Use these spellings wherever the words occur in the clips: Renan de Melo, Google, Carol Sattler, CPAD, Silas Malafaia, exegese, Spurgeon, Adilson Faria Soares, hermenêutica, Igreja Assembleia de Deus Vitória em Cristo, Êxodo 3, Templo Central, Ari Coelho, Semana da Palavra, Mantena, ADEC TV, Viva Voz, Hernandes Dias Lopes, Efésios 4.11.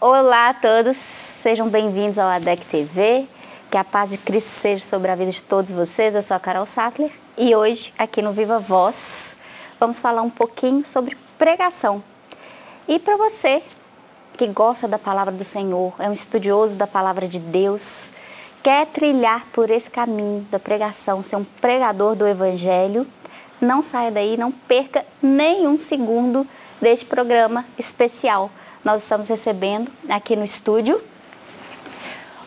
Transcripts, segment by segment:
Olá a todos, sejam bem-vindos ao ADEC TV, que a paz de Cristo seja sobre a vida de todos vocês. Eu sou a Carol Sattler e hoje, aqui no Viva Voz, vamos falar um pouquinho sobre pregação. E para você que gosta da palavra do Senhor, é um estudioso da palavra de Deus, quer trilhar por esse caminho da pregação, ser um pregador do Evangelho, não saia daí, não perca nenhum segundo deste programa especial. Nós estamos recebendo aqui no estúdio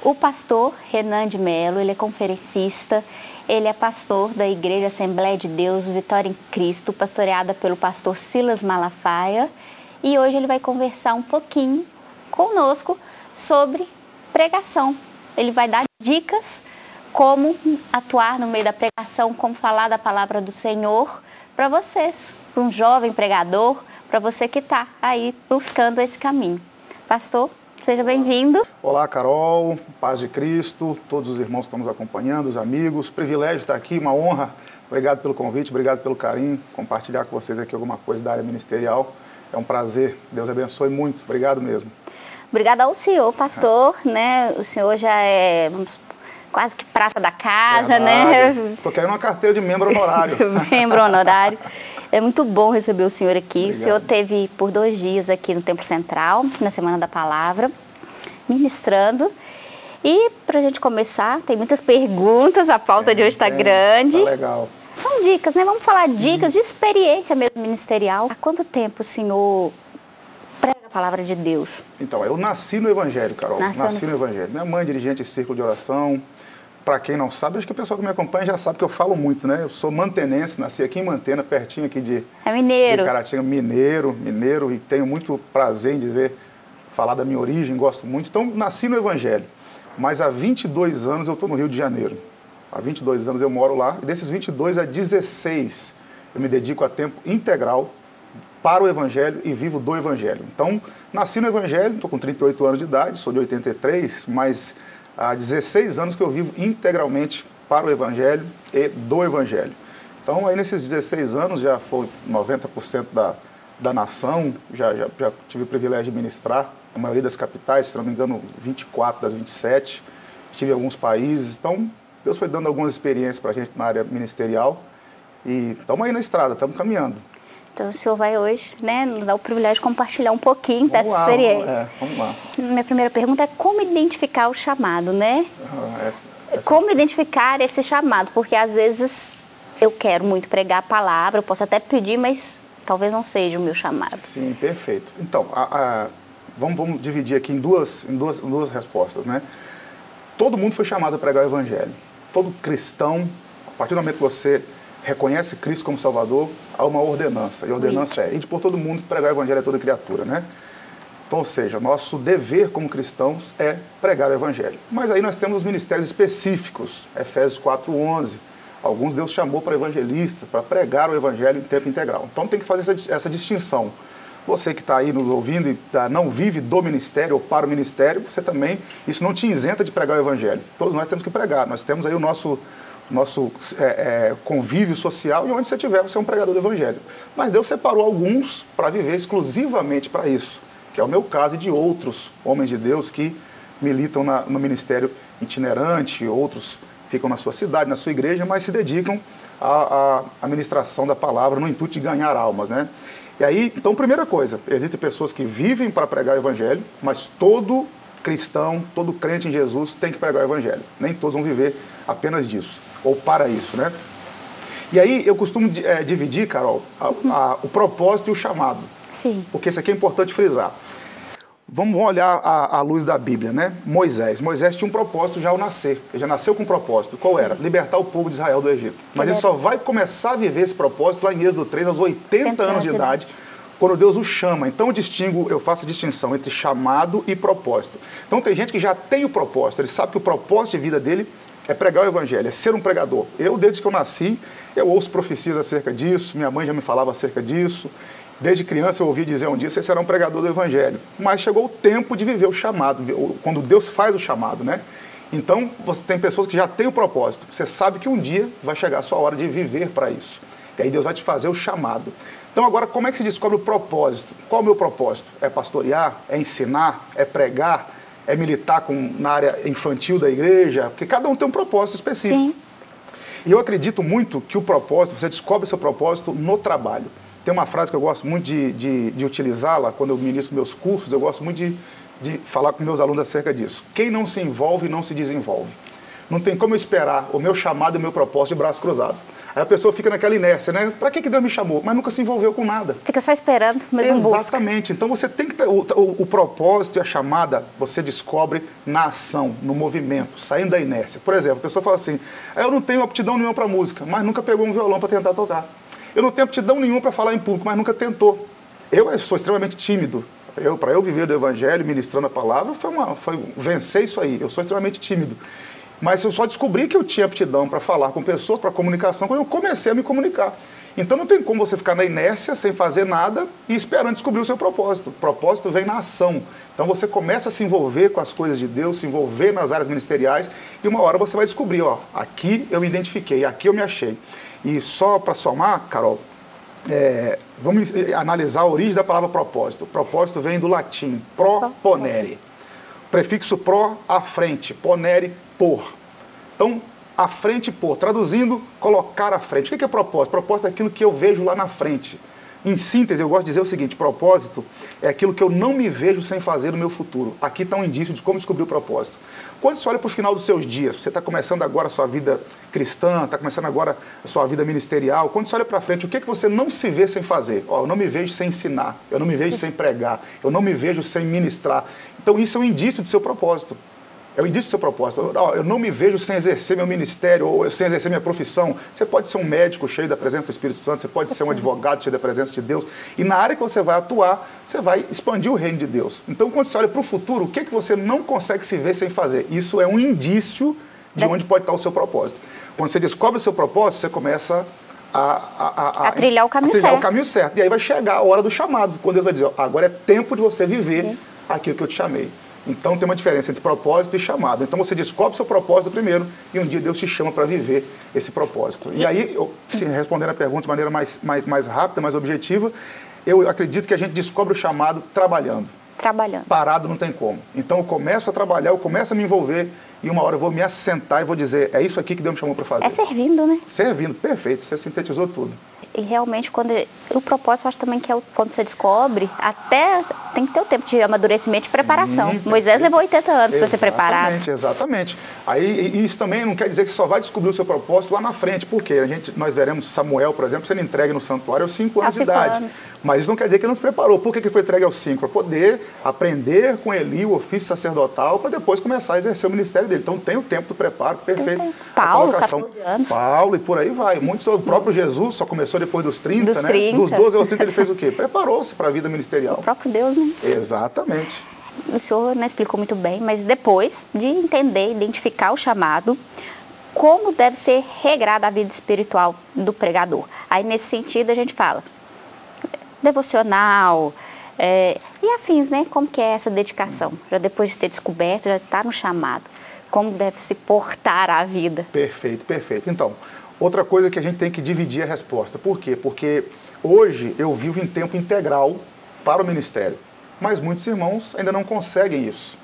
o pastor Renan de Melo. Ele é conferencista, ele é pastor da Igreja Assembleia de Deus Vitória em Cristo, pastoreada pelo pastor Silas Malafaia. E hoje ele vai conversar um pouquinho conosco sobre pregação. Ele vai dar dicas como atuar no meio da pregação, como falar da palavra do Senhor para vocês, para um jovem pregador, para você que está aí buscando esse caminho. Pastor, seja bem-vindo. Olá, Carol, paz de Cristo, todos os irmãos que estão nos acompanhando, os amigos, privilégio estar aqui, uma honra. Obrigado pelo convite, obrigado pelo carinho, compartilhar com vocês aqui alguma coisa da área ministerial. É um prazer, Deus abençoe muito, obrigado mesmo. Obrigada ao senhor, pastor, né? O senhor já é quase que prata da casa, verdade, né? Estou querendo uma carteira de membro honorário. Membro honorário. É muito bom receber o senhor aqui. Obrigado. O senhor esteve por 2 dias aqui no Templo Central, na Semana da Palavra, ministrando. E para a gente começar, tem muitas perguntas, a pauta de hoje está grande. Tá legal. São dicas, né? Vamos falar dicas de experiência mesmo ministerial. Há quanto tempo o senhor prega a palavra de Deus? Então, eu nasci no Evangelho, Carol. Nasci no Evangelho. Minha mãe é dirigente de círculo de oração. Para quem não sabe, acho que o pessoal que me acompanha já sabe que eu falo muito, né? Eu sou mantenense, nasci aqui em Mantena, pertinho aqui de... É mineiro. De Caratinga, mineiro, e tenho muito prazer em dizer, falar da minha origem, gosto muito. Então, nasci no Evangelho, mas há 22 anos eu estou no Rio de Janeiro. Há 22 anos eu moro lá, e desses 22 a 16 eu me dedico a tempo integral para o Evangelho e vivo do Evangelho. Então, nasci no Evangelho, estou com 38 anos de idade, sou de 83, mas... Há 16 anos que eu vivo integralmente para o Evangelho e do Evangelho. Então, aí nesses 16 anos, já foi 90% da nação, já tive o privilégio de ministrar a maioria das capitais, se não me engano, 24 das 27, estive em alguns países. Então, Deus foi dando algumas experiências para a gente na área ministerial e estamos aí na estrada, estamos caminhando. Então, o senhor vai hoje, né, nos dar o privilégio de compartilhar um pouquinho dessa experiência. Vamos lá. Minha primeira pergunta é como identificar o chamado, né? Como identificar esse chamado? Porque, às vezes, eu quero muito pregar a palavra, eu posso até pedir, mas talvez não seja o meu chamado. Sim, perfeito. Então, vamos dividir aqui em duas respostas, né? Todo mundo foi chamado a pregar o Evangelho. Todo cristão, a partir do momento que você... reconhece Cristo como Salvador, há uma ordenança. E a ordenança é ir por todo mundo, pregar o Evangelho a toda criatura, né? Então, ou seja, nosso dever como cristãos é pregar o Evangelho. Mas aí nós temos os ministérios específicos, Efésios 4.11. Alguns Deus chamou para evangelista, para pregar o Evangelho em tempo integral. Então tem que fazer essa distinção. Você que está aí nos ouvindo e não vive do ministério ou para o ministério, você também, isso não te isenta de pregar o Evangelho. Todos nós temos que pregar, nós temos aí o nosso convívio social, e onde você estiver, você é um pregador do Evangelho. Mas Deus separou alguns para viver exclusivamente para isso, que é o meu caso e de outros homens de Deus que militam no ministério itinerante, outros ficam na sua cidade, na sua igreja, mas se dedicam à ministração da palavra no intuito de ganhar almas, né? E aí, então, primeira coisa, existem pessoas que vivem para pregar o Evangelho, mas todo cristão, todo crente em Jesus tem que pregar o Evangelho. Nem todos vão viver apenas disso, ou para isso, né? E aí eu costumo dividir, Carol, o propósito e o chamado. Sim. Porque isso aqui é importante frisar. Vamos olhar à luz da Bíblia, né? Moisés tinha um propósito já ao nascer. Ele já nasceu com um propósito. Qual era? Libertar o povo de Israel do Egito. Mas ele só vai começar a viver esse propósito lá em Êxodo 3, aos 80 anos de idade, quando Deus o chama. Então eu faço a distinção entre chamado e propósito. Então tem gente que já tem o propósito, ele sabe que o propósito de vida dele é pregar o Evangelho, é ser um pregador. Eu, desde que eu nasci, eu ouço profecias acerca disso, minha mãe já me falava acerca disso. Desde criança eu ouvi dizer um dia, você será um pregador do Evangelho. Mas chegou o tempo de viver o chamado, quando Deus faz o chamado, né? Então, você tem pessoas que já têm o propósito. Você sabe que um dia vai chegar a sua hora de viver para isso. E aí Deus vai te fazer o chamado. Então agora, como é que se descobre o propósito? Qual é o meu propósito? É pastorear? É ensinar? É pregar? É militar na área infantil da igreja? Porque cada um tem um propósito específico. Sim. E eu acredito muito que o propósito, você descobre seu propósito no trabalho. Tem uma frase que eu gosto muito de utilizá-la quando eu ministro meus cursos, eu gosto muito de falar com meus alunos acerca disso. Quem não se envolve, não se desenvolve. Não tem como eu esperar o meu chamado e o meu propósito de braços cruzados. Aí a pessoa fica naquela inércia, né? Para que Deus me chamou? Mas nunca se envolveu com nada. Fica só esperando, mas não busca. Exatamente. Então você tem que ter o propósito e a chamada, você descobre na ação, no movimento, saindo da inércia. Por exemplo, a pessoa fala assim, eu não tenho aptidão nenhuma para música, mas nunca pegou um violão para tentar tocar. Eu não tenho aptidão nenhuma para falar em público, mas nunca tentou. Eu sou extremamente tímido. Para eu viver do evangelho, ministrando a palavra, foi vencer isso aí. Eu sou extremamente tímido. Mas eu só descobri que eu tinha aptidão para falar com pessoas, para comunicação, quando eu comecei a me comunicar. Então não tem como você ficar na inércia, sem fazer nada e esperando descobrir o seu propósito. O propósito vem na ação. Então você começa a se envolver com as coisas de Deus, se envolver nas áreas ministeriais e uma hora você vai descobrir, ó, aqui eu me identifiquei, aqui eu me achei. E só para somar, Carol, vamos analisar a origem da palavra propósito. Propósito vem do latim, proponere. Prefixo pró, à frente, ponere, por. Então, à frente, por. Traduzindo, colocar à frente. O que é propósito? Propósito é aquilo que eu vejo lá na frente. Em síntese, eu gosto de dizer o seguinte, propósito é aquilo que eu não me vejo sem fazer no meu futuro. Aqui está um indício de como descobrir o propósito. Quando você olha para o final dos seus dias, você está começando agora a sua vida cristã, está começando agora a sua vida ministerial, quando você olha para frente, o que é que você não se vê sem fazer? Ó, eu não me vejo sem ensinar, eu não me vejo sem pregar, eu não me vejo sem ministrar. Então, isso é um indício do seu propósito. É o indício do seu propósito. Eu não me vejo sem exercer meu ministério ou sem exercer minha profissão. Você pode ser um médico cheio da presença do Espírito Santo, você pode ser um advogado cheio da presença de Deus. E na área que você vai atuar, você vai expandir o reino de Deus. Então, quando você olha para o futuro, o que é que você não consegue se ver sem fazer? Isso é um indício de onde pode estar o seu propósito. Quando você descobre o seu propósito, você começa a trilhar o caminho certo. E aí vai chegar a hora do chamado, quando Deus vai dizer, ó, agora é tempo de você viver aquilo que eu te chamei. Então, tem uma diferença entre propósito e chamado. Então, você descobre o seu propósito primeiro e um dia Deus te chama para viver esse propósito. E aí, respondendo a pergunta de maneira mais rápida, mais objetiva, eu acredito que a gente descobre o chamado trabalhando. Parado não tem como. Então, eu começo a trabalhar, eu começo a me envolver e uma hora eu vou me assentar e vou dizer, é isso aqui que Deus me chamou para fazer. É servindo, né? Servindo, perfeito. Você sintetizou tudo. E realmente, o propósito, eu acho também que é quando você descobre, até tem que ter o tempo de amadurecimento e preparação. Sim, Moisés levou 80 anos para ser preparado. Exatamente. Aí, isso também não quer dizer que só vai descobrir o seu propósito lá na frente, porque nós veremos Samuel, por exemplo, sendo entregue no santuário aos 5 anos de idade. Mas isso não quer dizer que ele não se preparou. Por que ele foi entregue aos 5? Para poder aprender com Eli o ofício sacerdotal, para depois começar a exercer o ministério dele. Então, tem o tempo do preparo, perfeito. Paulo, 14 anos. Paulo, e por aí vai. Muitos, o próprio Jesus só começou depois dos 30, né? 30. Dos 12 aos 30 ele fez o quê? Preparou-se para a vida ministerial. O próprio Deus, né? Exatamente. O senhor não explicou muito bem, mas depois de entender, identificar o chamado, como deve ser regrada a vida espiritual do pregador? Aí, nesse sentido, a gente fala devocional e afins, né? Como que é essa dedicação? Já depois de ter descoberto, já está no chamado. Como deve se portar a vida? Perfeito, perfeito. Então, outra coisa que a gente tem que dividir a resposta. Por quê? Porque hoje eu vivo em tempo integral para o ministério, mas muitos irmãos ainda não conseguem isso.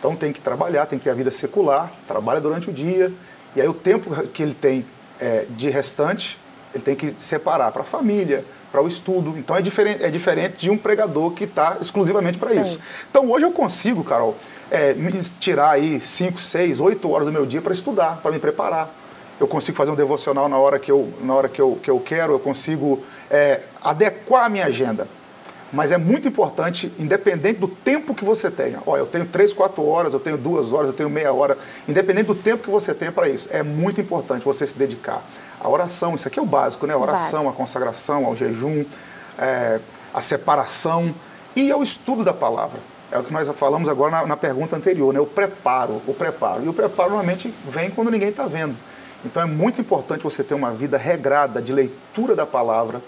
Então tem que trabalhar, tem que ter a vida secular, trabalha durante o dia, e aí o tempo que ele tem de restante, ele tem que separar para a família, para o estudo. Então é diferente de um pregador que está exclusivamente para isso. Então hoje eu consigo, Carol, me tirar aí 5, 6, 8 horas do meu dia para estudar, para me preparar. Eu consigo fazer um devocional na hora que eu quero, eu consigo adequar a minha agenda. Mas é muito importante, independente do tempo que você tenha. Olha, eu tenho 3, 4 horas, eu tenho 2 horas, eu tenho meia hora. Independente do tempo que você tenha para isso, é muito importante você se dedicar à oração. Isso aqui é o básico, né? A oração, a consagração, ao jejum, a separação e ao estudo da palavra. É o que nós falamos agora na pergunta anterior, né? O preparo. E o preparo normalmente vem quando ninguém está vendo. Então é muito importante você ter uma vida regrada de leitura da palavra,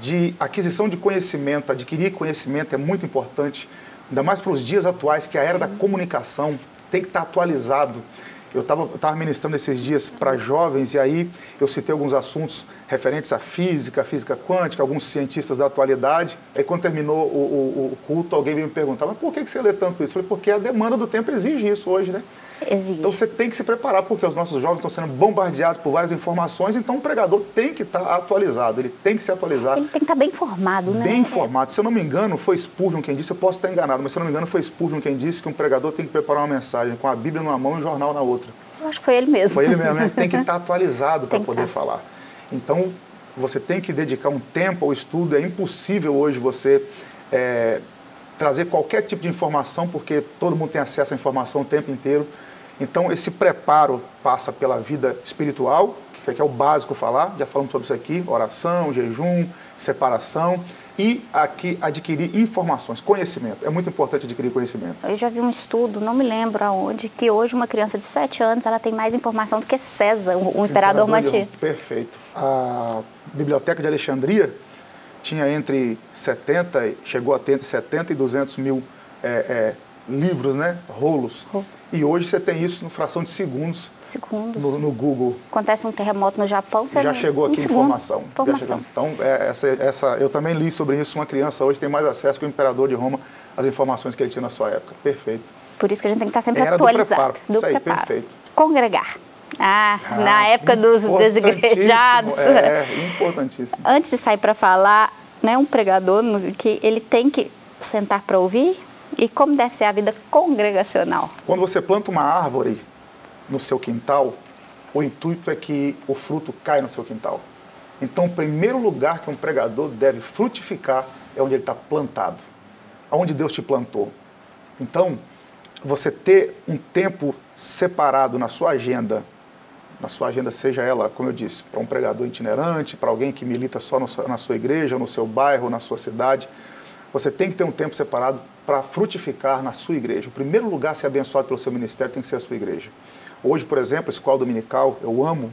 de aquisição de conhecimento, adquirir conhecimento é muito importante, ainda mais para os dias atuais, que é a era da comunicação, tem que estar atualizado. Eu estava ministrando esses dias para jovens e aí eu citei alguns assuntos referentes à física quântica, alguns cientistas da atualidade. Aí quando terminou o culto, alguém veio me perguntar, mas por que você lê tanto isso? Eu falei, porque a demanda do tempo exige isso hoje, né? Exige. Então você tem que se preparar, porque os nossos jovens estão sendo bombardeados por várias informações, então o pregador tem que estar atualizado, ele tem que se atualizar. Ele tem que estar bem informado, né? Bem informado. Se eu não me engano, foi Spurgeon quem disse, eu posso estar enganado, mas se eu não me engano, foi Spurgeon quem disse que um pregador tem que preparar uma mensagem com a Bíblia numa mão e um jornal na outra. Eu acho que foi ele mesmo. Foi ele mesmo, né? Tem que estar atualizado para poder falar. Então, você tem que dedicar um tempo ao estudo, é impossível hoje você... trazer qualquer tipo de informação, porque todo mundo tem acesso à informação o tempo inteiro. Então, esse preparo passa pela vida espiritual, que é o básico falar, já falamos sobre isso aqui, oração, jejum, separação, e aqui adquirir informações, conhecimento. É muito importante adquirir conhecimento. Eu já vi um estudo, não me lembro aonde, que hoje uma criança de 7 anos, ela tem mais informação do que César, o imperador Romano. Perfeito. A Biblioteca de Alexandria tinha chegou a ter entre 70 e 200 mil livros, né? Rolos. E hoje você tem isso em fração de segundos, no Google. Acontece um terremoto no Japão, você já chegou aqui informação. Então, eu também li sobre isso, uma criança hoje tem mais acesso que o imperador de Roma às informações que ele tinha na sua época. Perfeito. Por isso que a gente tem que estar sempre atualizado. Do preparo. Perfeito. Congregar. Na época dos desigrejados. Importantíssimo. Antes de sair para falar, né, um pregador que ele tem que sentar para ouvir e como deve ser a vida congregacional. Quando você planta uma árvore no seu quintal, o intuito é que o fruto caia no seu quintal. Então, o primeiro lugar que um pregador deve frutificar é onde ele está plantado, aonde Deus te plantou. Então, você ter um tempo separado na sua agenda, seja ela, como eu disse, para um pregador itinerante, para alguém que milita só na sua igreja, no seu bairro, na sua cidade, você tem que ter um tempo separado para frutificar na sua igreja. O primeiro lugar a ser abençoado pelo seu ministério tem que ser a sua igreja. Hoje, por exemplo, escola dominical, eu amo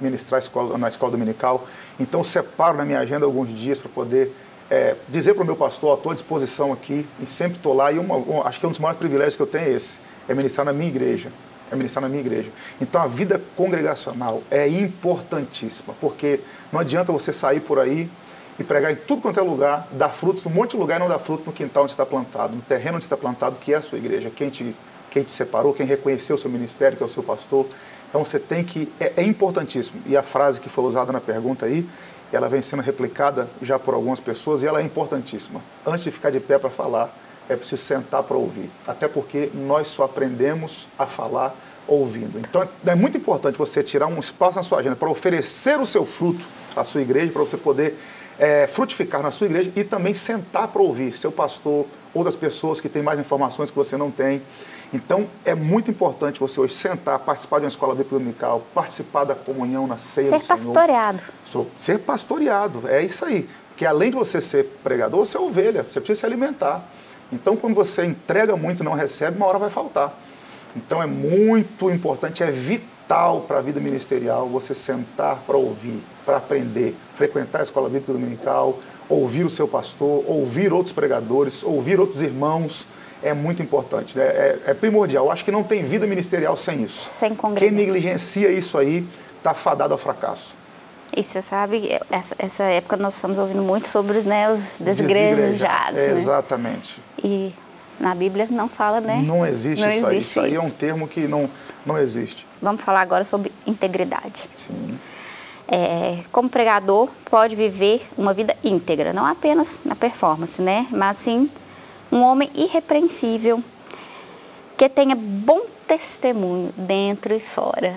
ministrar na escola dominical, então separo na minha agenda alguns dias para poder dizer para o meu pastor, estou à disposição aqui, e sempre estou lá, e acho que um dos maiores privilégios que eu tenho é esse, é ministrar na minha igreja. Então, a vida congregacional é importantíssima, porque não adianta você sair por aí e pregar em tudo quanto é lugar, dar frutos num monte de lugar e não dar fruto no quintal onde está plantado, no terreno onde está plantado, que é a sua igreja, quem te separou, quem reconheceu o seu ministério, que é o seu pastor. Então, você tem que... É importantíssimo. E a frase que foi usada na pergunta aí, ela vem sendo replicada já por algumas pessoas e ela é importantíssima. Antes de ficar de pé para falar, é preciso sentar para ouvir, até porque nós só aprendemos a falar ouvindo. Então, é muito importante você tirar um espaço na sua agenda para oferecer o seu fruto à sua igreja, para você poder frutificar na sua igreja e também sentar para ouvir seu pastor, outras pessoas que têm mais informações que você não tem. Então, é muito importante você hoje sentar, participar de uma escola bíblica dominical, participar da comunhão na ceia do Senhor. Ser pastoreado. Ser pastoreado, é isso aí. Porque além de você ser pregador, você é ovelha, você precisa se alimentar. Então, quando você entrega muito e não recebe, uma hora vai faltar. Então, é muito importante, é vital para a vida ministerial você sentar para ouvir, para aprender, frequentar a escola bíblica dominical, ouvir o seu pastor, ouvir outros pregadores, ouvir outros irmãos. É muito importante, né? É primordial. Eu acho que não tem vida ministerial sem isso. Sem congregar. Quem negligencia isso aí está fadado ao fracasso. E você sabe, essa época nós estamos ouvindo muito sobre os desigrejados. Né? Exatamente. E na Bíblia não fala, né? Não existe isso aí. Isso aí é um termo que não existe. Vamos falar agora sobre integridade. Sim. Como pregador, pode viver uma vida íntegra, não apenas na performance, né? Mas sim um homem irrepreensível, que tenha bom testemunho dentro e fora.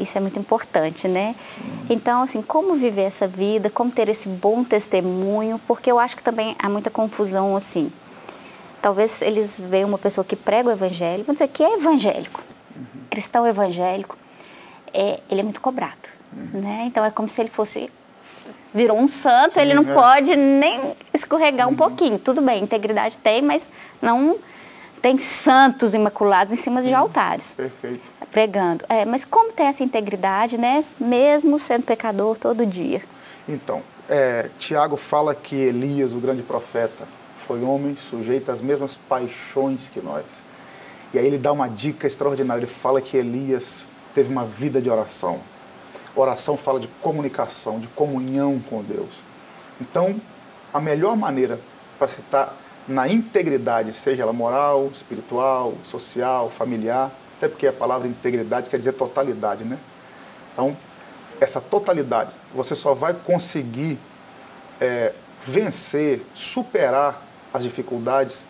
Isso é muito importante, né? Sim. Então, assim, como viver essa vida, como ter esse bom testemunho, porque eu acho que também há muita confusão, assim. Talvez eles vejam uma pessoa que prega o evangelho, vamos dizer que é evangélico, cristão evangélico, ele é muito cobrado, né? Então, é como se ele fosse... Virou um santo, sim, ele não pode nem escorregar um pouquinho. Tudo bem, integridade tem, mas não tem santos imaculados em cima de altares. Perfeito. Pregando. Mas como tem essa integridade, né? Mesmo sendo pecador todo dia. Então, Tiago fala que Elias, o grande profeta, foi homem sujeito às mesmas paixões que nós. E aí ele dá uma dica extraordinária, ele fala que Elias teve uma vida de oração. Oração fala de comunicação, de comunhão com Deus. Então, a melhor maneira para se estar na integridade, seja ela moral, espiritual, social, familiar, até porque a palavra integridade quer dizer totalidade, né? Então, essa totalidade, você só vai conseguir vencer, superar as dificuldades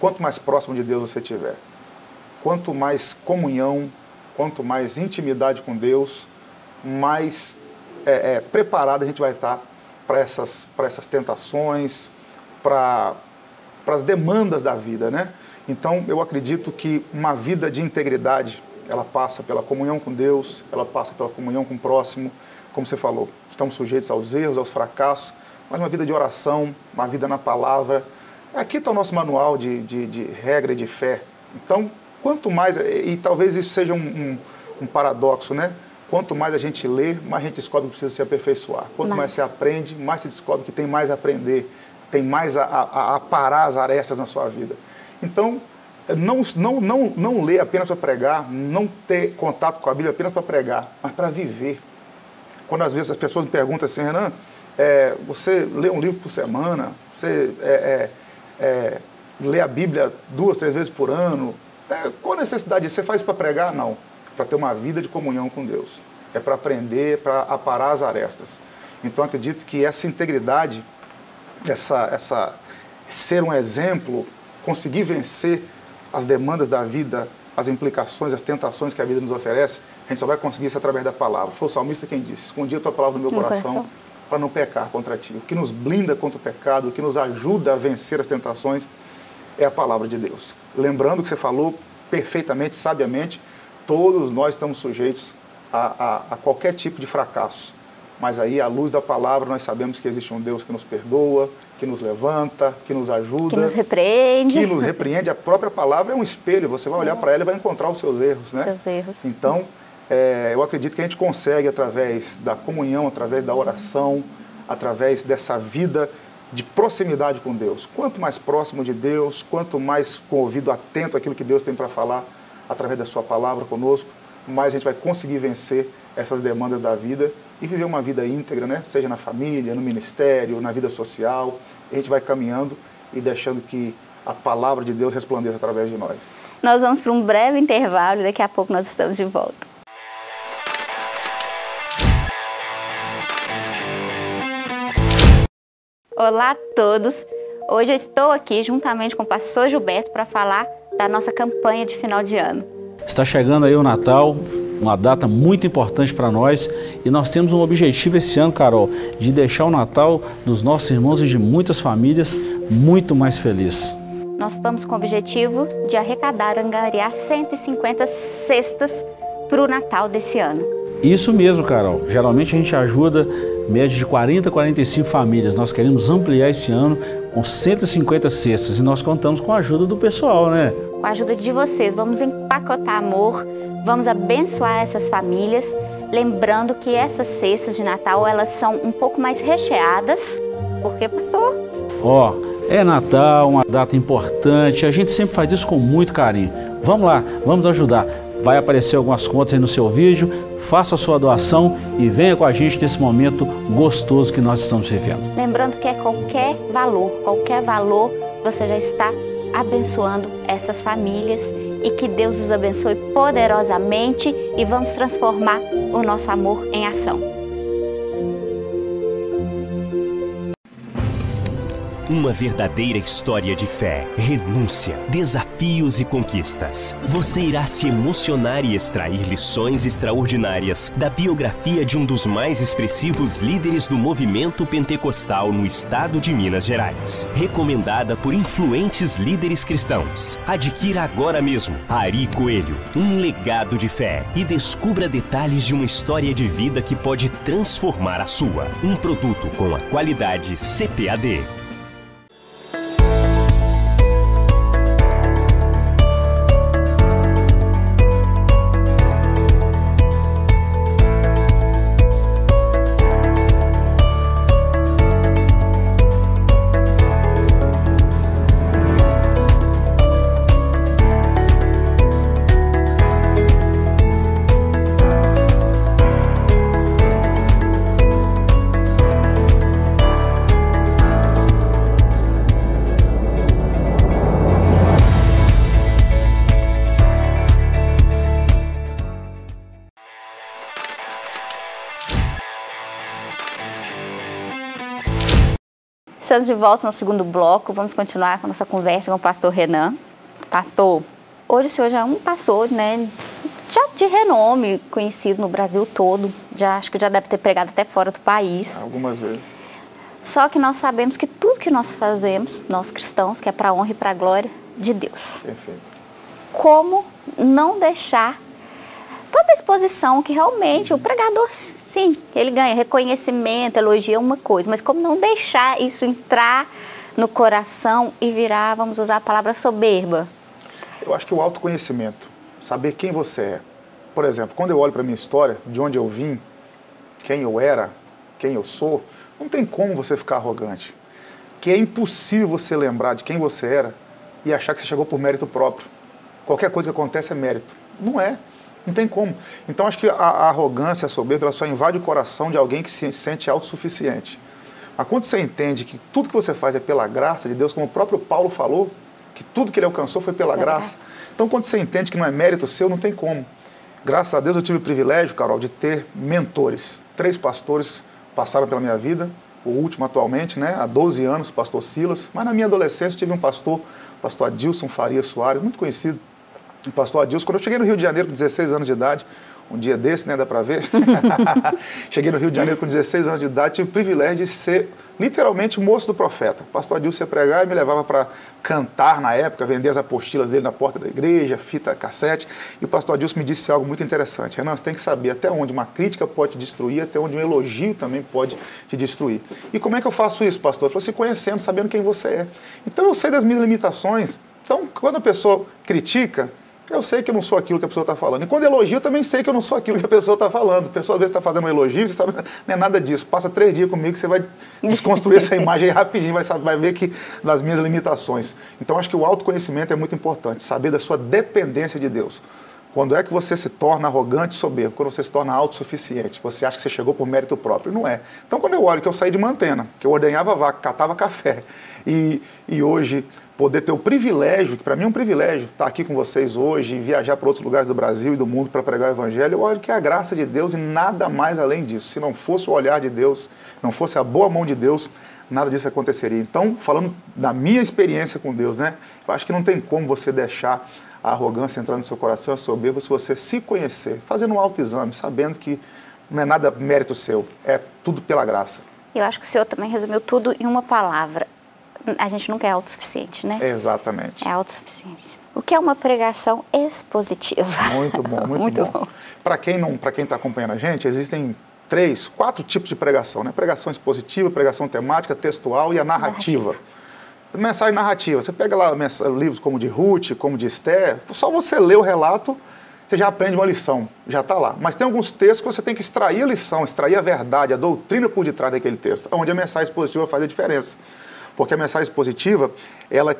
quanto mais próximo de Deus você estiver. Quanto mais comunhão, quanto mais intimidade com Deus, mais preparado a gente vai estar para essas tentações, para as demandas da vida, né? Então, eu acredito que uma vida de integridade, ela passa pela comunhão com Deus, ela passa pela comunhão com o próximo, como você falou, estamos sujeitos aos erros, aos fracassos, mas uma vida de oração, uma vida na palavra. Aqui está o nosso manual de regra e de fé. Então, quanto mais, e talvez isso seja um paradoxo, né? Quanto mais a gente lê, mais a gente descobre que precisa se aperfeiçoar. Quanto mais você aprende, mais se descobre que tem mais a aprender, tem mais a parar as arestas na sua vida. Então, não ler apenas para pregar, não ter contato com a Bíblia apenas para pregar, mas para viver. Quando às vezes as pessoas me perguntam assim, Renan, você lê um livro por semana, você lê a Bíblia 2, 3 vezes por ano, qual a necessidade disso? Você faz para pregar? Não. Para ter uma vida de comunhão com Deus. É para aprender, para aparar as arestas. Então, acredito que essa integridade, ser um exemplo, conseguir vencer as demandas da vida, as implicações, as tentações que a vida nos oferece, a gente só vai conseguir isso através da palavra. Foi o salmista quem disse, escondi a tua palavra no meu coração para não pecar contra ti. O que nos blinda contra o pecado, o que nos ajuda a vencer as tentações é a palavra de Deus. Lembrando que você falou perfeitamente, sabiamente, todos nós estamos sujeitos a qualquer tipo de fracasso. Mas aí, à luz da palavra, nós sabemos que existe um Deus que nos perdoa, que nos levanta, que nos ajuda. Que nos repreende. Que nos repreende. A própria palavra é um espelho. Você vai olhar para ela e vai encontrar os seus erros, né? Seus erros. Então, eu acredito que a gente consegue, através da comunhão, através da oração, através dessa vida de proximidade com Deus. Quanto mais próximo de Deus, quanto mais com o ouvido atento àquilo que Deus tem para falar, através da sua palavra conosco, mais a gente vai conseguir vencer essas demandas da vida e viver uma vida íntegra, né? Seja na família, no ministério, na vida social. A gente vai caminhando e deixando que a palavra de Deus resplandeça através de nós. Nós vamos para um breve intervalo e daqui a pouco nós estamos de volta. Olá a todos! Hoje eu estou aqui juntamente com o pastor Gilberto para falar da nossa campanha de final de ano. Está chegando aí o Natal, uma data muito importante para nós, e nós temos um objetivo esse ano, Carol, de deixar o Natal dos nossos irmãos e de muitas famílias muito mais feliz. Nós estamos com o objetivo de arrecadar, angariar 150 cestas para o Natal desse ano. Isso mesmo, Carol. Geralmente a gente ajuda média de 40 a 45 famílias. Nós queremos ampliar esse ano com 150 cestas e nós contamos com a ajuda do pessoal, né? Com a ajuda de vocês, vamos empacotar amor, vamos abençoar essas famílias, lembrando que essas cestas de Natal, elas são um pouco mais recheadas, porque, pastor? É Natal, uma data importante, a gente sempre faz isso com muito carinho. Vamos lá, vamos ajudar. Vai aparecer algumas contas aí no seu vídeo, faça a sua doação e venha com a gente nesse momento gostoso que nós estamos vivendo. Lembrando que é qualquer valor você já está abençoando essas famílias e que Deus os abençoe poderosamente e vamos transformar o nosso amor em ação. Uma verdadeira história de fé, renúncia, desafios e conquistas. Você irá se emocionar e extrair lições extraordinárias da biografia de um dos mais expressivos líderes do movimento pentecostal no estado de Minas Gerais. Recomendada por influentes líderes cristãos. Adquira agora mesmo Ari Coelho, um legado de fé, e descubra detalhes de uma história de vida que pode transformar a sua. Um produto com a qualidade CPAD. Estamos de volta no segundo bloco. Vamos continuar com a nossa conversa com o pastor Renan. Pastor, hoje o senhor já é um pastor, né, já de renome, conhecido no Brasil todo. Já, acho que já deve ter pregado até fora do país. Algumas vezes. Só que nós sabemos que tudo que nós fazemos, nós cristãos, que é para a honra e para a glória de Deus. Perfeito. Como não deixar toda a exposição que realmente o pregador, sim, ele ganha reconhecimento, elogio, uma coisa, mas como não deixar isso entrar no coração e virar, vamos usar a palavra, soberba? Eu acho que o autoconhecimento, saber quem você é. Por exemplo, quando eu olho para a minha história, de onde eu vim, quem eu era, quem eu sou, não tem como você ficar arrogante. Que é impossível você lembrar de quem você era e achar que você chegou por mérito próprio. Qualquer coisa que acontece é mérito. Não é. Não tem como. Então, acho que a arrogância, a soberba, ela só invade o coração de alguém que se sente autossuficiente. Mas quando você entende que tudo que você faz é pela graça de Deus, como o próprio Paulo falou, que tudo que ele alcançou foi pela graça. Então, quando você entende que não é mérito seu, não tem como. Graças a Deus, eu tive o privilégio, Carol, de ter mentores. 3 pastores passaram pela minha vida, o último atualmente, né, há 12 anos, o pastor Silas. Mas na minha adolescência, eu tive um pastor, o pastor Adilson Faria Soares, muito conhecido. O pastor Adilson, quando eu cheguei no Rio de Janeiro com 16 anos de idade, um dia desse, né, dá para ver? Cheguei no Rio de Janeiro com 16 anos de idade, tive o privilégio de ser, literalmente, moço do profeta. O pastor Adilson ia pregar e me levava para cantar na época, vender as apostilas dele na porta da igreja, fita, cassete. E o pastor Adilson me disse algo muito interessante. Renan, você tem que saber até onde uma crítica pode te destruir, até onde um elogio também pode te destruir. E como é que eu faço isso, pastor? Ele falou, se conhecendo, sabendo quem você é. Então, eu sei das minhas limitações. Então, quando a pessoa critica, eu sei que eu não sou aquilo que a pessoa está falando. E quando elogio, eu também sei que eu não sou aquilo que a pessoa está falando. A pessoa, às vezes, está fazendo um elogio, você sabe, não é nada disso. Passa 3 dias comigo que você vai desconstruir essa imagem aí rapidinho, vai ver que das minhas limitações. Então, acho que o autoconhecimento é muito importante, saber da sua dependência de Deus. Quando é que você se torna arrogante e soberbo? Quando você se torna autossuficiente, você acha que você chegou por mérito próprio. Não é. Então, quando eu olho que eu saí de Mantena, que eu ordenhava vaca, catava café, e hoje poder ter o privilégio, que para mim é um privilégio, estar aqui com vocês hoje e viajar para outros lugares do Brasil e do mundo para pregar o Evangelho, eu olho que é a graça de Deus e nada mais além disso. Se não fosse o olhar de Deus, não fosse a boa mão de Deus, nada disso aconteceria. Então, falando da minha experiência com Deus, né, eu acho que não tem como você deixar a arrogância entrar no seu coração, a soberba, se você se conhecer, fazendo um autoexame, sabendo que não é nada mérito seu, é tudo pela graça. Eu acho que o senhor também resumiu tudo em uma palavra. A gente nunca é autossuficiente, né? Exatamente. É autossuficiência. O que é uma pregação expositiva. Muito bom, muito bom. Para quem está acompanhando a gente, existem 3, 4 tipos de pregação, né? Pregação expositiva, pregação temática, textual e a narrativa. Mensagem narrativa. Você pega lá livros como de Ruth, como de Esther, só você lê o relato, você já aprende uma lição, já está lá. Mas tem alguns textos que você tem que extrair a lição, extrair a verdade, a doutrina por detrás daquele texto, onde a mensagem expositiva faz a diferença. Porque a mensagem expositiva, ela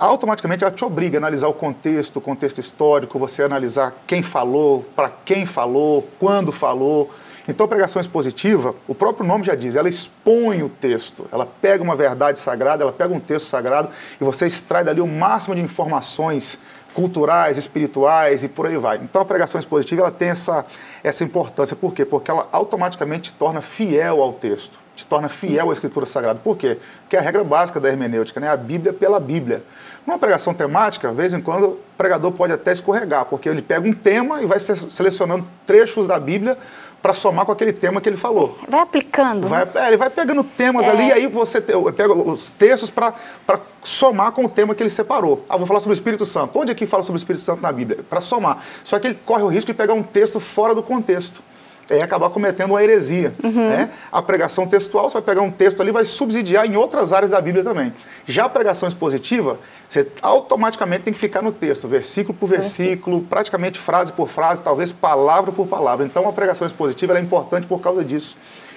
automaticamente te obriga a analisar o contexto histórico, você analisar quem falou, para quem falou, quando falou. Então, a pregação expositiva, o próprio nome já diz, ela expõe o texto, ela pega uma verdade sagrada, ela pega um texto sagrado e você extrai dali o máximo de informações culturais, espirituais e por aí vai. Então, a pregação expositiva, ela tem essa importância. Por quê? Porque ela automaticamente te torna fiel ao texto, te torna fiel à Escritura Sagrada. Por quê? Porque é a regra básica da hermenêutica, né? A Bíblia pela Bíblia. Numa pregação temática, de vez em quando, o pregador pode até escorregar, porque ele pega um tema e vai selecionando trechos da Bíblia para somar com aquele tema que ele falou. Vai aplicando. Ele vai pegando temas ali e aí você pega os textos para somar com o tema que ele separou. Ah, vou falar sobre o Espírito Santo. Onde é que fala sobre o Espírito Santo na Bíblia? Para somar. Só que ele corre o risco de pegar um texto fora do contexto e acabar cometendo uma heresia. Né? A pregação textual, você vai pegar um texto ali e vai subsidiar em outras áreas da Bíblia também. Já a pregação expositiva, você automaticamente tem que ficar no texto, versículo por versículo, praticamente frase por frase, talvez palavra por palavra. Então, a pregação expositiva ela é importante por causa disso.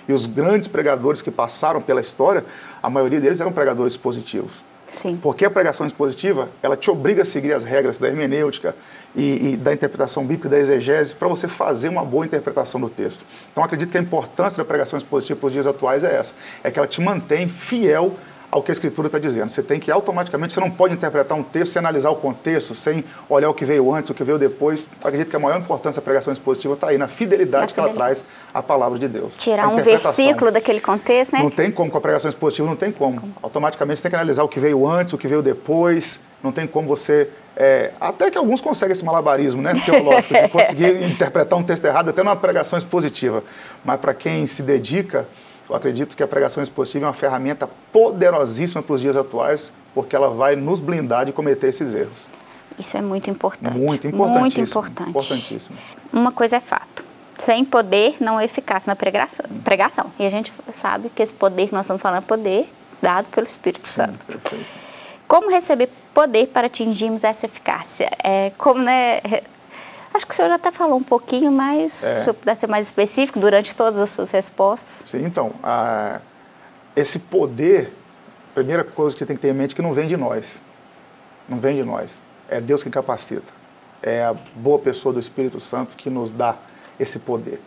E os grandes pregadores que passaram pela história, a maioria deles eram pregadores expositivos. Sim. Porque a pregação expositiva, ela te obriga a seguir as regras da hermenêutica e da interpretação bíblica, da exegese, para você fazer uma boa interpretação do texto. Então, acredito que a importância da pregação expositiva para os dias atuais é essa, é que ela te mantém fiel ao que a Escritura está dizendo. Você tem que automaticamente, você não pode interpretar um texto sem analisar o contexto, sem olhar o que veio antes, o que veio depois. Eu acredito que a maior importância da pregação expositiva está aí, na fidelidade que ela traz à palavra de Deus. Tirar um versículo daquele contexto, né? Não tem como, com a pregação expositiva não tem como. Automaticamente você tem que analisar o que veio antes, o que veio depois. Não tem como você... até que alguns conseguem esse malabarismo, né, teológico, de conseguir interpretar um texto errado até numa pregação expositiva. Mas para quem se dedica, eu acredito que a pregação expositiva é uma ferramenta poderosíssima para os dias atuais, porque ela vai nos blindar de cometer esses erros. Isso é muito importante. Muito importantíssimo. Muito importante. Importantíssimo. Uma coisa é fato. Sem poder, não é eficácia na pregação. E a gente sabe que esse poder que nós estamos falando é poder dado pelo Espírito Santo. Perfeito. Como receber poder para atingirmos essa eficácia? Acho que o senhor já até falou um pouquinho, mas se eu puder ser mais específico durante todas as suas respostas. Sim, então, esse poder, a primeira coisa que tem que ter em mente é que não vem de nós. Não vem de nós. É Deus que capacita. É a boa pessoa do Espírito Santo que nos dá esse poder.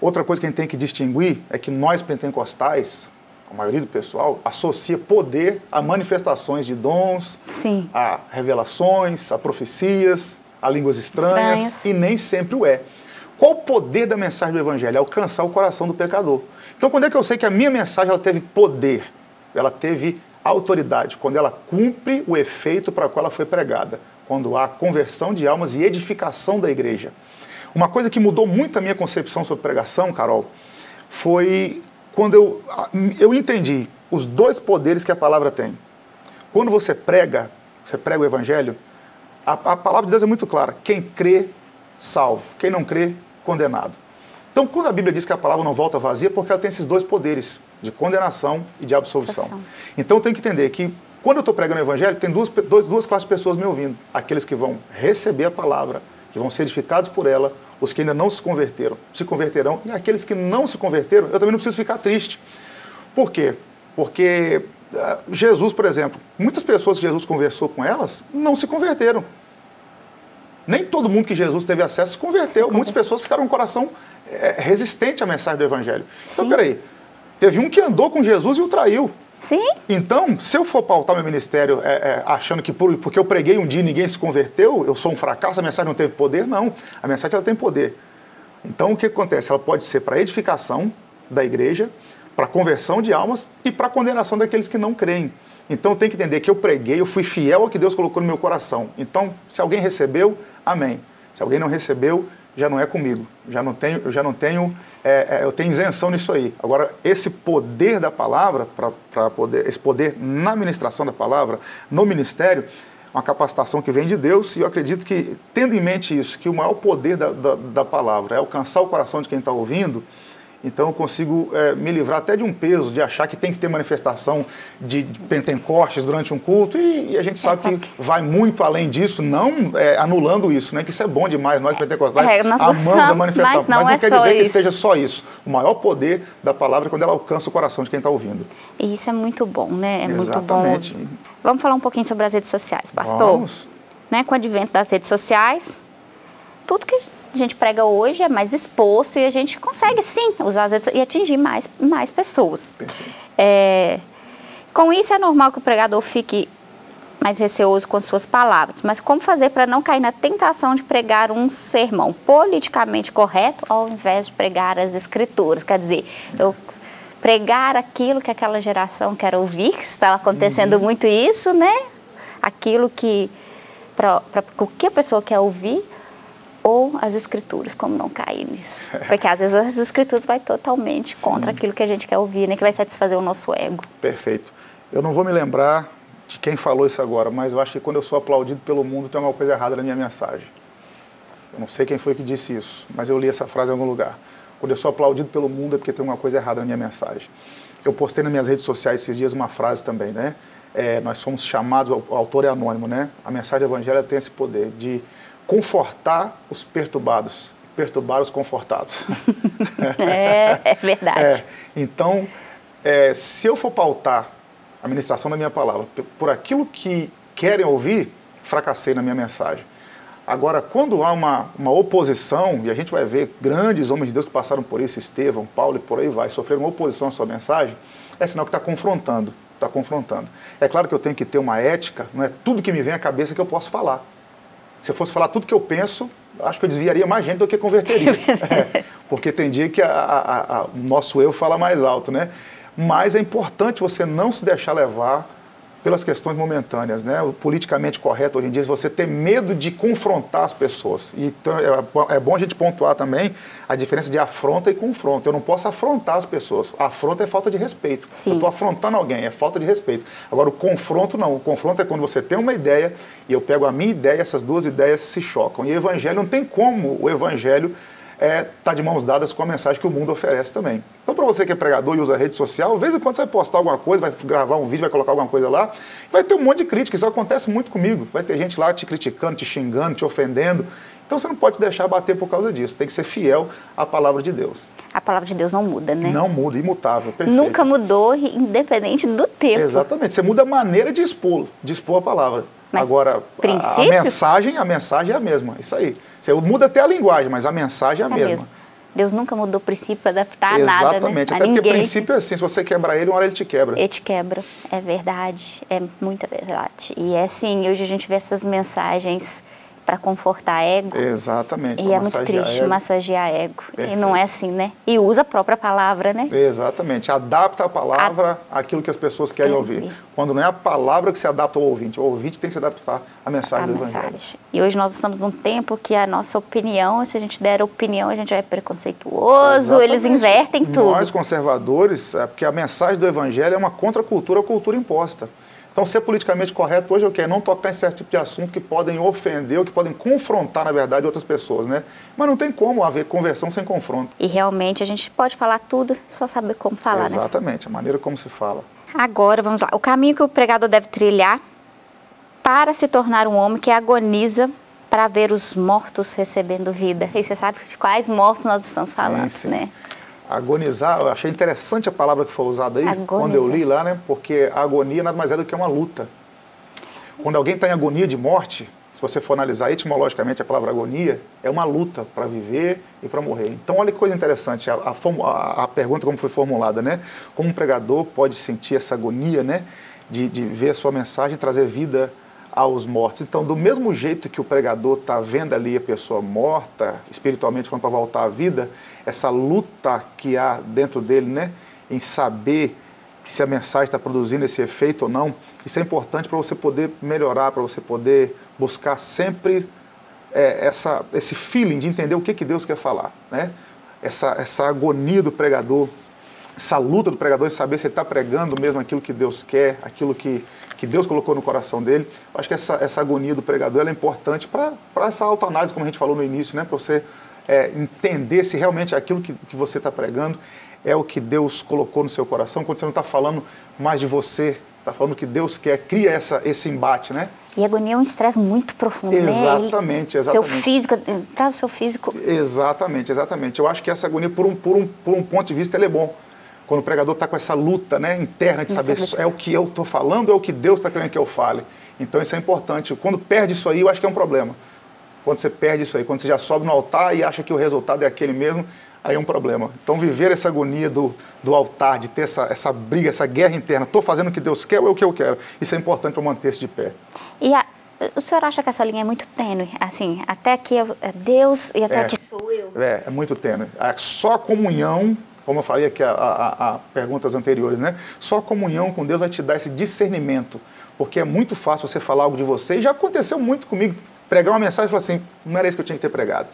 Outra coisa que a gente tem que distinguir é que nós pentecostais... A maioria do pessoal associa poder a manifestações de dons, sim, a revelações, a profecias, a línguas estranhas, e nem sempre o é. Qual o poder da mensagem do Evangelho? É alcançar o coração do pecador. Então, quando é que eu sei que a minha mensagem ela teve poder, ela teve autoridade? Quando ela cumpre o efeito para o qual ela foi pregada, quando há conversão de almas e edificação da igreja. Uma coisa que mudou muito a minha concepção sobre pregação, Carol, foi... quando eu entendi os dois poderes que a palavra tem. Quando você prega o Evangelho, a palavra de Deus é muito clara. Quem crê, salvo. Quem não crê, condenado. Então, quando a Bíblia diz que a palavra não volta vazia, é porque ela tem esses dois poderes, de condenação e de absolvição. Então, eu tenho que entender que, quando eu estou pregando o Evangelho, tem duas classes de pessoas me ouvindo. Aqueles que vão receber a palavra, que vão ser edificados por ela, os que ainda não se converteram, se converterão. E aqueles que não se converteram, eu também não preciso ficar triste. Por quê? Porque Jesus, por exemplo, muitas pessoas que Jesus conversou com elas, não se converteram. Nem todo mundo que Jesus teve acesso se converteu. Muitas pessoas ficaram com o coração resistente à mensagem do Evangelho. Sim. Então, peraí, teve um que andou com Jesus e o traiu. Sim. Então, se eu for pautar meu ministério achando que porque eu preguei um dia e ninguém se converteu, eu sou um fracasso, a mensagem não teve poder, não. A mensagem ela tem poder. Então, o que acontece? Ela pode ser para edificação da igreja, para conversão de almas e para condenação daqueles que não creem. Então, tem que entender que eu preguei, eu fui fiel ao que Deus colocou no meu coração. Então, se alguém recebeu, amém. Se alguém não recebeu, já não é comigo. Eu tenho isenção nisso aí. Agora, esse poder da palavra, esse poder na ministração da palavra, no ministério, uma capacitação que vem de Deus, e eu acredito que, tendo em mente isso, que o maior poder da palavra é alcançar o coração de quem está ouvindo, então eu consigo me livrar até de um peso, de achar que tem que ter manifestação de Pentecostes durante um culto, e a gente sabe que vai muito além disso, não anulando isso, né? Que isso é bom demais, nós pentecostais nós amamos a manifestação, mas não quer dizer que seja só isso. O maior poder da palavra é quando ela alcança o coração de quem está ouvindo. E isso é muito bom, né? É exatamente. Muito bom. Vamos falar um pouquinho sobre as redes sociais, pastor? Vamos. Né? Com o advento das redes sociais, tudo que... a gente prega hoje, é mais exposto e a gente consegue, sim, usar as redes e atingir mais pessoas. Com isso, é normal que o pregador fique mais receoso com suas palavras, mas como fazer para não cair na tentação de pregar um sermão politicamente correto ao invés de pregar as Escrituras? Quer dizer, eu pregar aquilo que aquela geração quer ouvir, está acontecendo muito isso, né? Aquilo que... o que a pessoa quer ouvir, ou as Escrituras, como não cair nisso? Porque às vezes as Escrituras vai totalmente contra aquilo que a gente quer ouvir, né? Que vai satisfazer o nosso ego. Perfeito. Eu não vou me lembrar de quem falou isso agora, mas eu acho que quando eu sou aplaudido pelo mundo, tem alguma coisa errada na minha mensagem. Eu não sei quem foi que disse isso, mas eu li essa frase em algum lugar. Quando eu sou aplaudido pelo mundo é porque tem alguma coisa errada na minha mensagem. Eu postei nas minhas redes sociais esses dias uma frase também, né? Nós somos chamados, o autor é anônimo, né? A mensagem evangélica tem esse poder de confortar os perturbados, perturbar os confortados. É verdade. Então, se eu for pautar a ministração da minha palavra por aquilo que querem ouvir, fracassei na minha mensagem. Agora, quando há uma oposição, e a gente vai ver grandes homens de Deus que passaram por isso, Estevão, Paulo e por aí vai, sofreram uma oposição à sua mensagem, é sinal que está confrontando. está confrontando. É claro que eu tenho que ter uma ética, não é tudo que me vem à cabeça que eu posso falar. Se eu fosse falar tudo que eu penso, acho que eu desviaria mais gente do que converteria. É, porque tem dia que o nosso eu fala mais alto, né? Mas é importante você não se deixar levar pelas questões momentâneas, né? O politicamente correto hoje em dia é você ter medo de confrontar as pessoas. Então, é bom a gente pontuar também a diferença de afronta e confronto. Eu não posso afrontar as pessoas. A afronta é falta de respeito. Sim. Eu estou afrontando alguém, é falta de respeito. Agora, o confronto não. O confronto é quando você tem uma ideia e eu pego a minha ideia, essas duas ideias se chocam. E o evangelho não tem como o evangelho tá de mãos dadas com a mensagem que o mundo oferece também. Então, para você que é pregador e usa rede social, de vez em quando você vai postar alguma coisa, vai gravar um vídeo, vai colocar alguma coisa lá, vai ter um monte de crítica, isso acontece muito comigo. Vai ter gente lá te criticando, te xingando, te ofendendo. Então, você não pode se deixar bater por causa disso. Tem que ser fiel à palavra de Deus. A palavra de Deus não muda, né? Não muda, imutável, perfeito. Nunca mudou, independente do tempo. Exatamente. Você muda a maneira de expor a palavra. Mas agora, a mensagem é a mesma, isso aí. Você muda até a linguagem, mas a mensagem é a mesma. Deus nunca mudou o princípio, adaptar a nada, né? Exatamente, até porque o princípio é assim, se você quebrar ele, uma hora ele te quebra. Ele te quebra, é verdade, é muita verdade. E é assim, hoje a gente vê essas mensagens para confortar ego. Exatamente. E é muito triste massagear ego. E não é assim, né? E usa a própria palavra, né? Exatamente. Adapta a palavra àquilo que as pessoas querem ouvir. Quando não é a palavra que se adapta ao ouvinte. O ouvinte tem que se adaptar à mensagem do evangelho. E hoje nós estamos num tempo que a nossa opinião, se a gente der opinião, a gente é preconceituoso, eles invertem tudo. Nós, conservadores, porque a mensagem do evangelho é uma contracultura à cultura imposta. Então, ser politicamente correto hoje é o quê? Não tocar em certo tipo de assunto que podem ofender ou que podem confrontar, na verdade, outras pessoas, né? Mas não tem como haver conversão sem confronto. E realmente a gente pode falar tudo, só saber como falar, né? Exatamente, a maneira como se fala. Agora, vamos lá. O caminho que o pregador deve trilhar para se tornar um homem que agoniza para ver os mortos recebendo vida. E você sabe de quais mortos nós estamos falando, sim, sim, né? Agonizar, eu achei interessante a palavra que foi usada aí, agonizar, quando eu li lá, né? Porque a agonia nada mais é do que uma luta. Quando alguém está em agonia de morte, se você for analisar etimologicamente a palavra agonia, é uma luta para viver e para morrer. Então, olha que coisa interessante, a pergunta como foi formulada, né? Como um pregador pode sentir essa agonia, né? De ver a sua mensagem trazer vida aos mortos. Então, do mesmo jeito que o pregador está vendo ali a pessoa morta, espiritualmente falando, para voltar à vida, essa luta que há dentro dele, né, em saber se a mensagem está produzindo esse efeito ou não, isso é importante para você poder melhorar, para você poder buscar sempre esse feeling de entender o que Deus quer falar, né? Essa agonia do pregador, essa luta do pregador de saber se ele está pregando mesmo aquilo que Deus quer, aquilo que Deus colocou no coração dele. Eu acho que essa agonia do pregador ela é importante para essa autoanálise, como a gente falou no início, né? Para você entender se realmente aquilo que você está pregando é o que Deus colocou no seu coração, quando você não está falando mais de você, está falando o que Deus quer, cria esse embate, né? E agonia é um estresse muito profundo, exatamente, né? Exatamente. Seu físico, tá, o seu físico... Exatamente, exatamente. Eu acho que essa agonia, por um ponto de vista, ela é bom. Quando o pregador está com essa luta, né, interna de saber se é o que eu estou falando ou é o que Deus está querendo que eu fale. Então isso é importante. Quando perde isso aí, eu acho que é um problema. Quando você perde isso aí, quando você já sobe no altar e acha que o resultado é aquele mesmo, aí é um problema. Então viver essa agonia do altar, de ter essa briga, essa guerra interna, estou fazendo o que Deus quer ou é o que eu quero, isso é importante para manter-se de pé. E o senhor acha que essa linha é muito tênue? Assim, até aqui é Deus e até aqui sou eu. É muito tênue. Só a comunhão... Como eu falei aqui a perguntas anteriores, né? Só a comunhão com Deus vai te dar esse discernimento. Porque é muito fácil você falar algo de você. E já aconteceu muito comigo. Pregar uma mensagem e falar assim, não era isso que eu tinha que ter pregado.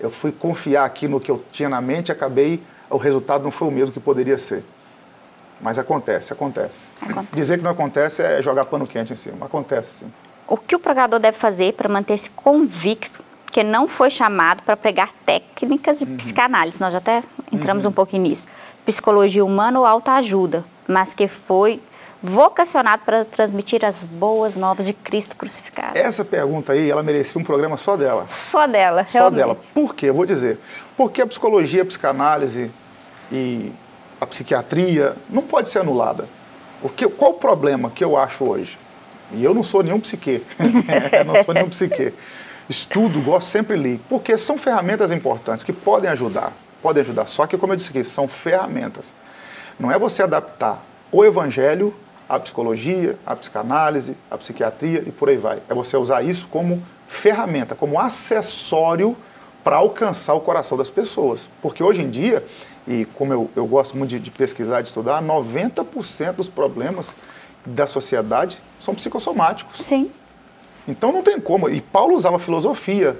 Eu fui confiar aqui no que eu tinha na mente e acabei... O resultado não foi o mesmo que poderia ser. Mas acontece. Dizer que não acontece é jogar pano quente em cima. Acontece, sim. O que o pregador deve fazer para manter-se convicto? Porque não foi chamado para pregar técnicas de psicanálise, nós já até entramos um pouquinho nisso, psicologia humana ou autoajuda, mas que foi vocacionado para transmitir as boas novas de Cristo crucificado. Essa pergunta aí, ela merecia um programa só dela. Só dela, realmente. Só dela. Por quê? Eu vou dizer. Porque a psicologia, a psicanálise e a psiquiatria não pode ser anulada. Qual o problema que eu acho hoje? E eu não sou nenhum psiquê. Estudo, gosto, sempre li, porque são ferramentas importantes que podem ajudar, só que, como eu disse aqui, são ferramentas. Não é você adaptar o evangelho, a psicologia, a psicanálise, a psiquiatria e por aí vai. É você usar isso como ferramenta, como acessório para alcançar o coração das pessoas. Porque hoje em dia, e como eu gosto muito de pesquisar, de estudar, 90% dos problemas da sociedade são psicossomáticos. Sim. Então não tem como. E Paulo usava filosofia,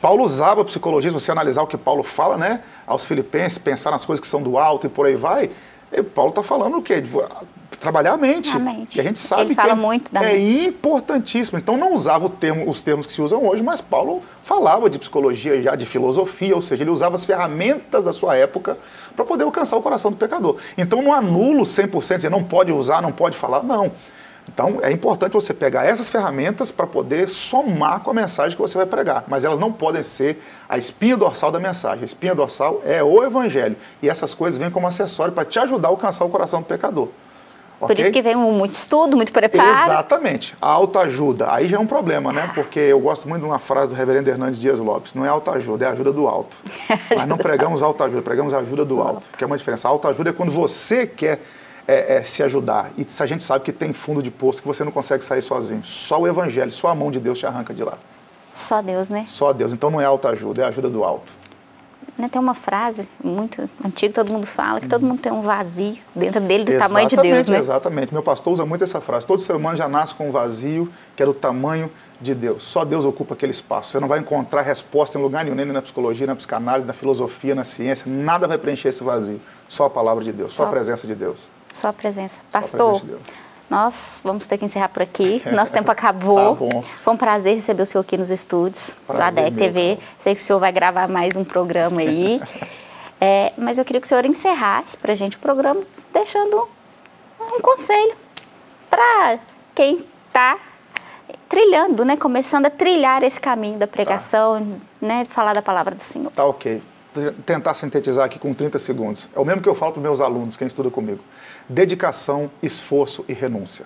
Paulo usava psicologia. Se você analisar o que Paulo fala, né, aos filipenses, pensar nas coisas que são do alto e por aí vai, e Paulo está falando o quê? Trabalhar a mente. A mente. E a gente sabe ele que fala muito da mente. Importantíssimo. Então não usava o termo, os termos que se usam hoje, mas Paulo falava de psicologia já, de filosofia, ou seja, ele usava as ferramentas da sua época para poder alcançar o coração do pecador. Então não anula 100%, dizer não pode usar, não pode falar, não. Então é importante você pegar essas ferramentas para poder somar com a mensagem que você vai pregar, mas elas não podem ser a espinha dorsal da mensagem. A espinha dorsal é o evangelho e essas coisas vêm como acessório para te ajudar a alcançar o coração do pecador. Okay? Por isso que vem muito estudo, muito preparo. Exatamente. A autoajuda, aí já é um problema, né? Porque eu gosto muito de uma frase do reverendo Hernandes Dias Lopes, não é autoajuda, é ajuda do alto. Mas não pregamos autoajuda, pregamos ajuda do alto, que é uma diferença. A autoajuda é quando você quer se ajudar. E se a gente sabe que tem fundo de poço, que você não consegue sair sozinho. Só o evangelho, só a mão de Deus te arranca de lá. Só Deus, né? Só Deus. Então não é autoajuda, é ajuda do alto. Tem uma frase muito antiga, todo mundo fala, que todo mundo tem um vazio dentro dele do tamanho de Deus, né? Exatamente. Meu pastor usa muito essa frase. Todo ser humano já nasce com um vazio que é do tamanho de Deus. Só Deus ocupa aquele espaço. Você não vai encontrar resposta em lugar nenhum, nem na psicologia, na psicanálise, na filosofia, na ciência. Nada vai preencher esse vazio. Só a palavra de Deus, só a presença de Deus. Sua presença. Pastor, nós vamos ter que encerrar por aqui. Nosso tempo acabou. Tá bom. Foi um prazer receber o senhor aqui nos estúdios da ADEC TV. Sei que o senhor vai gravar mais um programa aí. Mas eu queria que o senhor encerrasse para a gente o programa, deixando um conselho para quem está trilhando, né? Começando a trilhar esse caminho da pregação, né? Falar da palavra do Senhor. Tá ok. Tentar sintetizar aqui com 30 segundos. É o mesmo que eu falo para os meus alunos, quem estuda comigo. Dedicação, esforço e renúncia.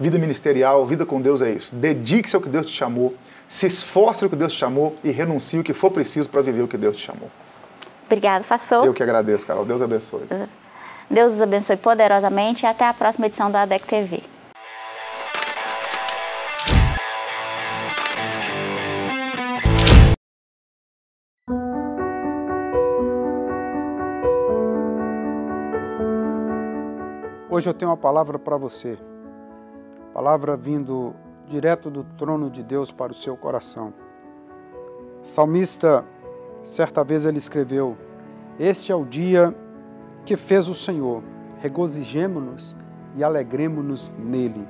Vida ministerial, vida com Deus é isso. Dedique-se ao que Deus te chamou, se esforce no que Deus te chamou e renuncie o que for preciso para viver o que Deus te chamou. Obrigada, pastor. Eu que agradeço, Carol. Deus abençoe. Deus os abençoe poderosamente e até a próxima edição da ADEC TV. Hoje eu tenho uma palavra para você, palavra vindo direto do trono de Deus para o seu coração. Salmista, certa vez ele escreveu, este é o dia que fez o Senhor, regozijemo-nos e alegremo-nos nele.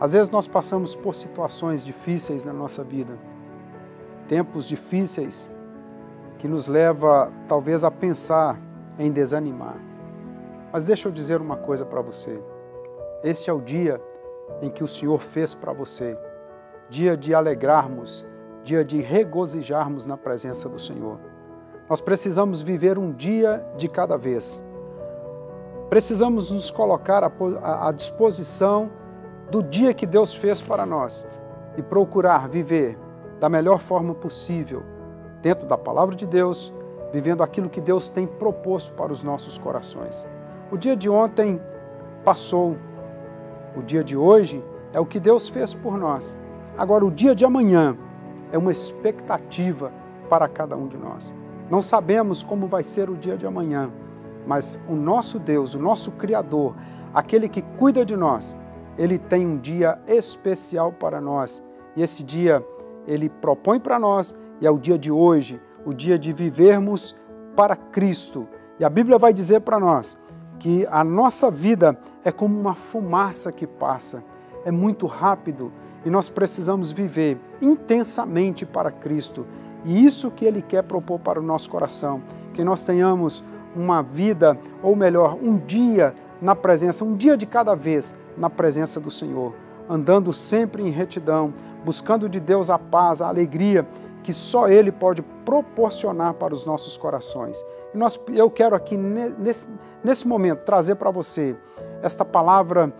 Às vezes nós passamos por situações difíceis na nossa vida, tempos difíceis que nos leva talvez a pensar em desanimar. Mas deixa eu dizer uma coisa para você. Este é o dia em que o Senhor fez para você. Dia de alegrarmos, dia de regozijarmos na presença do Senhor. Nós precisamos viver um dia de cada vez. Precisamos nos colocar à disposição do dia que Deus fez para nós e procurar viver da melhor forma possível, dentro da palavra de Deus, vivendo aquilo que Deus tem proposto para os nossos corações. O dia de ontem passou, o dia de hoje é o que Deus fez por nós. Agora, o dia de amanhã é uma expectativa para cada um de nós. Não sabemos como vai ser o dia de amanhã, mas o nosso Deus, o nosso Criador, aquele que cuida de nós, Ele tem um dia especial para nós. E esse dia Ele propõe para nós, e é o dia de hoje, o dia de vivermos para Cristo. E a Bíblia vai dizer para nós que a nossa vida é como uma fumaça que passa, é muito rápido e nós precisamos viver intensamente para Cristo. E isso que Ele quer propor para o nosso coração, que nós tenhamos uma vida, ou melhor, um dia na presença, um dia de cada vez na presença do Senhor, andando sempre em retidão, buscando de Deus a paz, a alegria que só Ele pode proporcionar para os nossos corações. E eu quero aqui, nesse momento, trazer para você esta palavra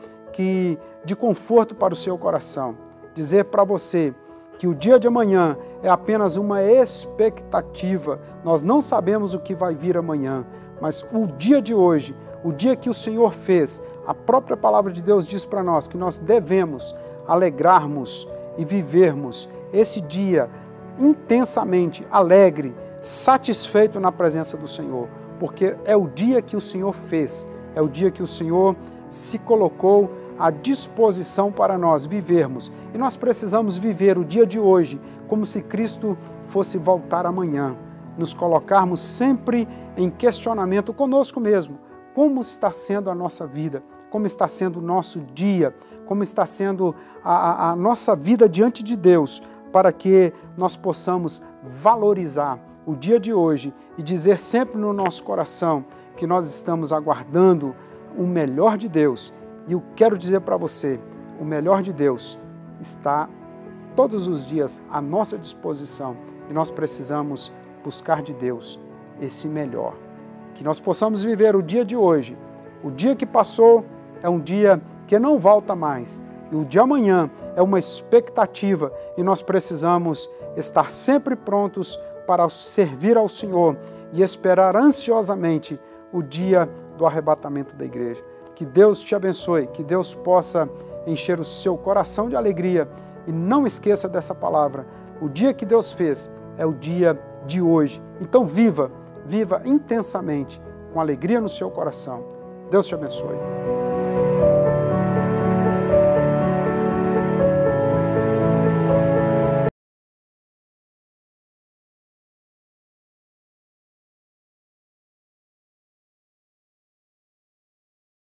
de conforto para o seu coração. Dizer para você que o dia de amanhã é apenas uma expectativa. Nós não sabemos o que vai vir amanhã, mas o dia de hoje, o dia que o Senhor fez, a própria palavra de Deus diz para nós que nós devemos alegrarmos e vivermos esse dia intensamente, alegre, satisfeito na presença do Senhor, porque é o dia que o Senhor fez, é o dia que o Senhor se colocou à disposição para nós vivermos. E nós precisamos viver o dia de hoje como se Cristo fosse voltar amanhã, nos colocarmos sempre em questionamento conosco mesmo. Como está sendo a nossa vida? Como está sendo o nosso dia? Como está sendo a nossa vida diante de Deus? Para que nós possamos valorizar o dia de hoje e dizer sempre no nosso coração que nós estamos aguardando o melhor de Deus. E eu quero dizer para você, o melhor de Deus está todos os dias à nossa disposição e nós precisamos buscar de Deus esse melhor. Que nós possamos viver o dia de hoje. O dia que passou é um dia que não volta mais. E o de amanhã é uma expectativa e nós precisamos estar sempre prontos para servir ao Senhor e esperar ansiosamente o dia do arrebatamento da igreja. Que Deus te abençoe, que Deus possa encher o seu coração de alegria e não esqueça dessa palavra. O dia que Deus fez é o dia de hoje. Então viva, viva intensamente, com alegria no seu coração. Deus te abençoe.